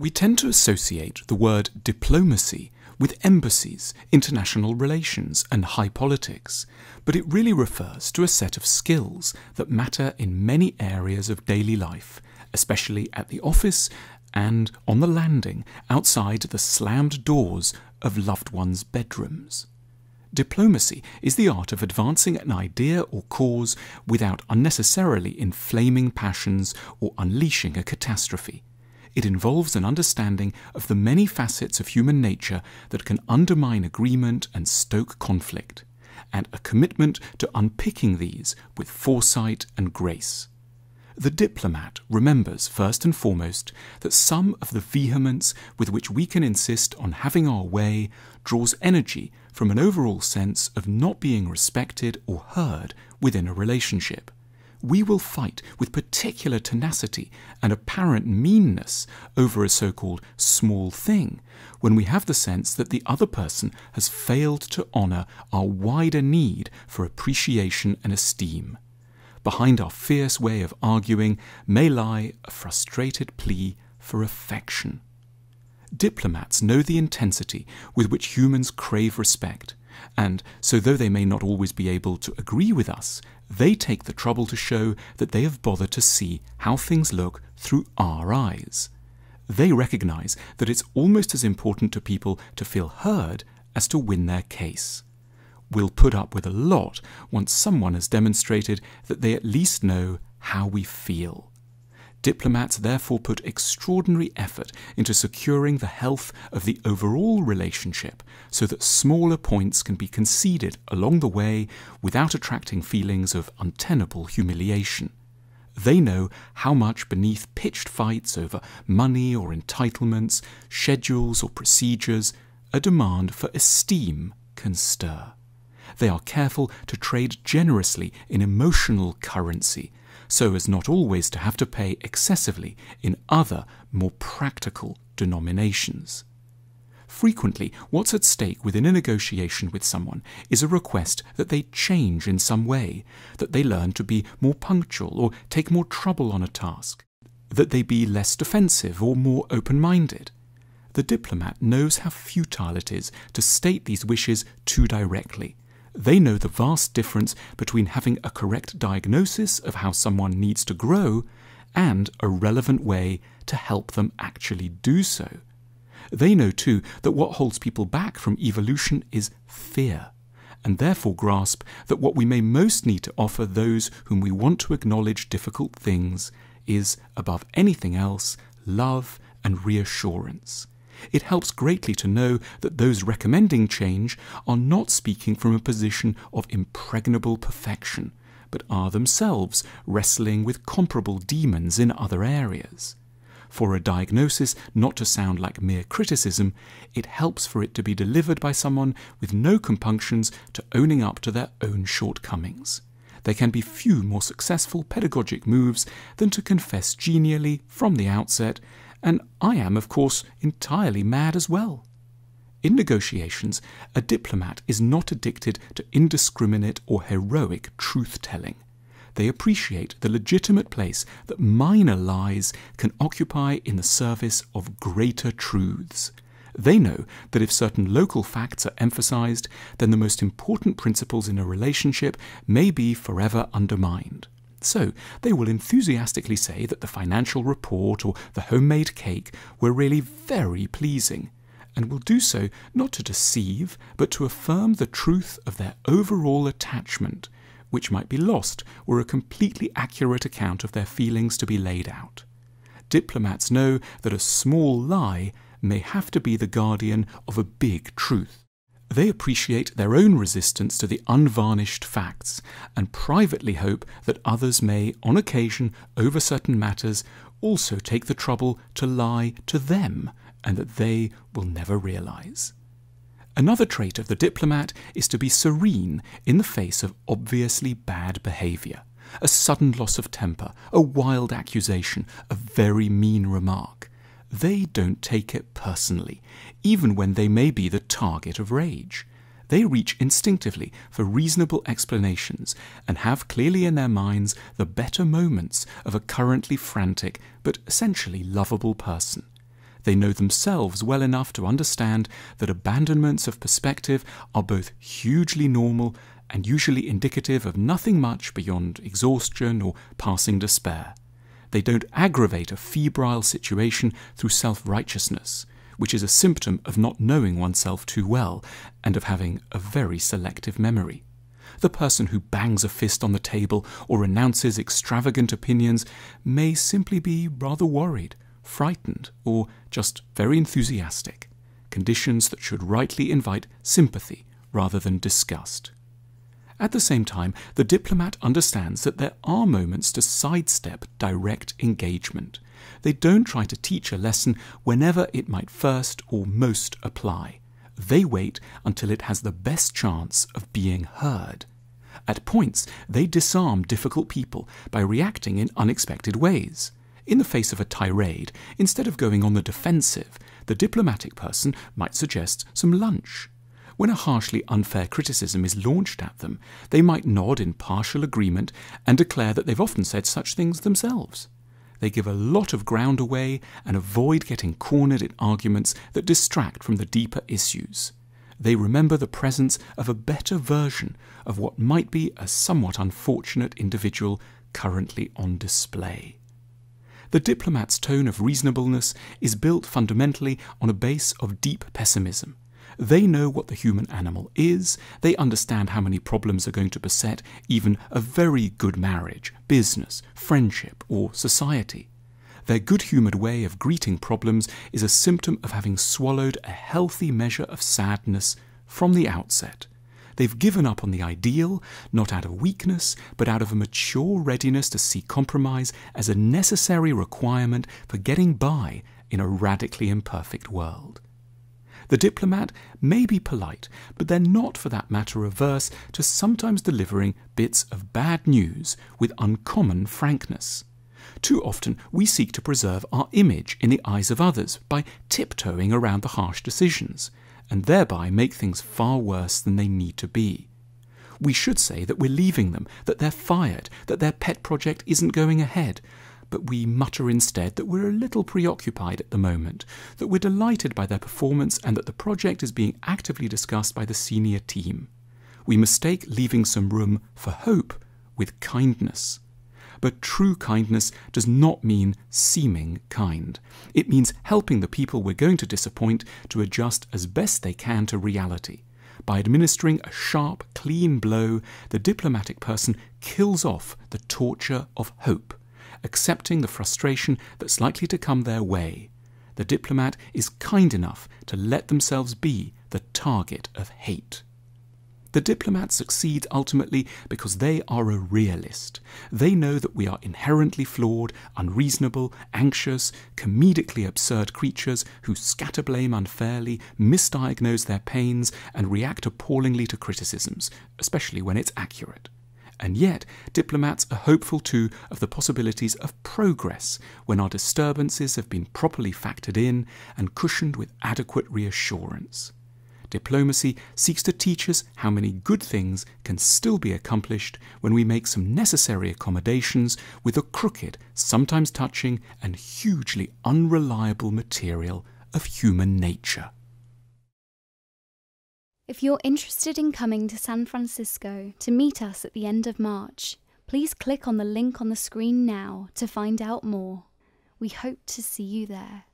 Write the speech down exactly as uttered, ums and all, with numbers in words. We tend to associate the word diplomacy with embassies, international relations, and high politics, but it really refers to a set of skills that matter in many areas of daily life, especially at the office and on the landing outside the slammed doors of loved ones' bedrooms. Diplomacy is the art of advancing an idea or cause without unnecessarily inflaming passions or unleashing a catastrophe. It involves an understanding of the many facets of human nature that can undermine agreement and stoke conflict, and a commitment to unpicking these with foresight and grace. The diplomat remembers first and foremost that some of the vehemence with which we can insist on having our way draws energy from an overall sense of not being respected or heard within a relationship. We will fight with particular tenacity and apparent meanness over a so-called small thing when we have the sense that the other person has failed to honour our wider need for appreciation and esteem. Behind our fierce way of arguing may lie a frustrated plea for affection. Diplomats know the intensity with which humans crave respect, and so though they may not always be able to agree with us, they take the trouble to show that they have bothered to see how things look through our eyes. They recognise that it's almost as important to people to feel heard as to win their case. We'll put up with a lot once someone has demonstrated that they at least know how we feel. Diplomats therefore put extraordinary effort into securing the health of the overall relationship so that smaller points can be conceded along the way without attracting feelings of untenable humiliation. They know how much beneath pitched fights over money or entitlements, schedules or procedures, a demand for esteem can stir. They are careful to trade generously in emotional currency, so as not always to have to pay excessively in other, more practical denominations. Frequently, what's at stake within a negotiation with someone is a request that they change in some way, that they learn to be more punctual or take more trouble on a task, that they be less defensive or more open-minded. The diplomat knows how futile it is to state these wishes too directly. They know the vast difference between having a correct diagnosis of how someone needs to grow and a relevant way to help them actually do so. They know too that what holds people back from evolution is fear, and therefore grasp that what we may most need to offer those whom we want to acknowledge difficult things is, above anything else, love and reassurance. It helps greatly to know that those recommending change are not speaking from a position of impregnable perfection, but are themselves wrestling with comparable demons in other areas. For a diagnosis not to sound like mere criticism, it helps for it to be delivered by someone with no compunctions to owning up to their own shortcomings. There can be few more successful pedagogic moves than to confess genially from the outset, and I am, of course, entirely mad as well. In negotiations, a diplomat is not addicted to indiscriminate or heroic truth-telling. They appreciate the legitimate place that minor lies can occupy in the service of greater truths. They know that if certain local facts are emphasized, then the most important principles in a relationship may be forever undermined. So they will enthusiastically say that the financial report or the homemade cake were really very pleasing, and will do so not to deceive, but to affirm the truth of their overall attachment, which might be lost were a completely accurate account of their feelings to be laid out. Diplomats know that a small lie may have to be the guardian of a big truth. They appreciate their own resistance to the unvarnished facts, and privately hope that others may, on occasion, over certain matters, also take the trouble to lie to them, and that they will never realise. Another trait of the diplomat is to be serene in the face of obviously bad behaviour, a sudden loss of temper, a wild accusation, a very mean remark. They don't take it personally, even when they may be the target of rage. They reach instinctively for reasonable explanations and have clearly in their minds the better moments of a currently frantic but essentially lovable person. they know themselves well enough to understand that abandonments of perspective are both hugely normal and usually indicative of nothing much beyond exhaustion or passing despair. They don't aggravate a febrile situation through self-righteousness, which is a symptom of not knowing oneself too well and of having a very selective memory. The person who bangs a fist on the table or renounces extravagant opinions may simply be rather worried, frightened, or just very enthusiastic, conditions that should rightly invite sympathy rather than disgust. At the same time, the diplomat understands that there are moments to sidestep direct engagement. They don't try to teach a lesson whenever it might first or most apply. They wait until it has the best chance of being heard. At points, they disarm difficult people by reacting in unexpected ways. In the face of a tirade, instead of going on the defensive, the diplomatic person might suggest some lunch. When a harshly unfair criticism is launched at them, they might nod in partial agreement and declare that they've often said such things themselves. They give a lot of ground away and avoid getting cornered in arguments that distract from the deeper issues. They remember the presence of a better version of what might be a somewhat unfortunate individual currently on display. The diplomat's tone of reasonableness is built fundamentally on a base of deep pessimism. They know what the human animal is, they understand how many problems are going to beset even a very good marriage, business, friendship, or society. Their good-humoured way of greeting problems is a symptom of having swallowed a healthy measure of sadness from the outset. They've given up on the ideal, not out of weakness, but out of a mature readiness to see compromise as a necessary requirement for getting by in a radically imperfect world. The diplomat may be polite, but they're not for that matter averse to sometimes delivering bits of bad news with uncommon frankness. Too often we seek to preserve our image in the eyes of others by tiptoeing around the harsh decisions, and thereby make things far worse than they need to be. We should say that we're leaving them, that they're fired, that their pet project isn't going ahead, but we mutter instead that we're a little preoccupied at the moment, that we're delighted by their performance and that the project is being actively discussed by the senior team. We mistake leaving some room for hope with kindness. But true kindness does not mean seeming kind. It means helping the people we're going to disappoint to adjust as best they can to reality. By administering a sharp, clean blow, the diplomatic person kills off the torture of hope, accepting the frustration that's likely to come their way. The diplomat is kind enough to let themselves be the target of hate. The diplomat succeeds ultimately because they are a realist. They know that we are inherently flawed, unreasonable, anxious, comedically absurd creatures who scatter blame unfairly, misdiagnose their pains, and react appallingly to criticisms, especially when it's accurate. And yet, diplomats are hopeful too of the possibilities of progress when our disturbances have been properly factored in and cushioned with adequate reassurance. Diplomacy seeks to teach us how many good things can still be accomplished when we make some necessary accommodations with the crooked, sometimes touching, and hugely unreliable material of human nature. If you're interested in coming to San Francisco to meet us at the end of March, please click on the link on the screen now to find out more. We hope to see you there.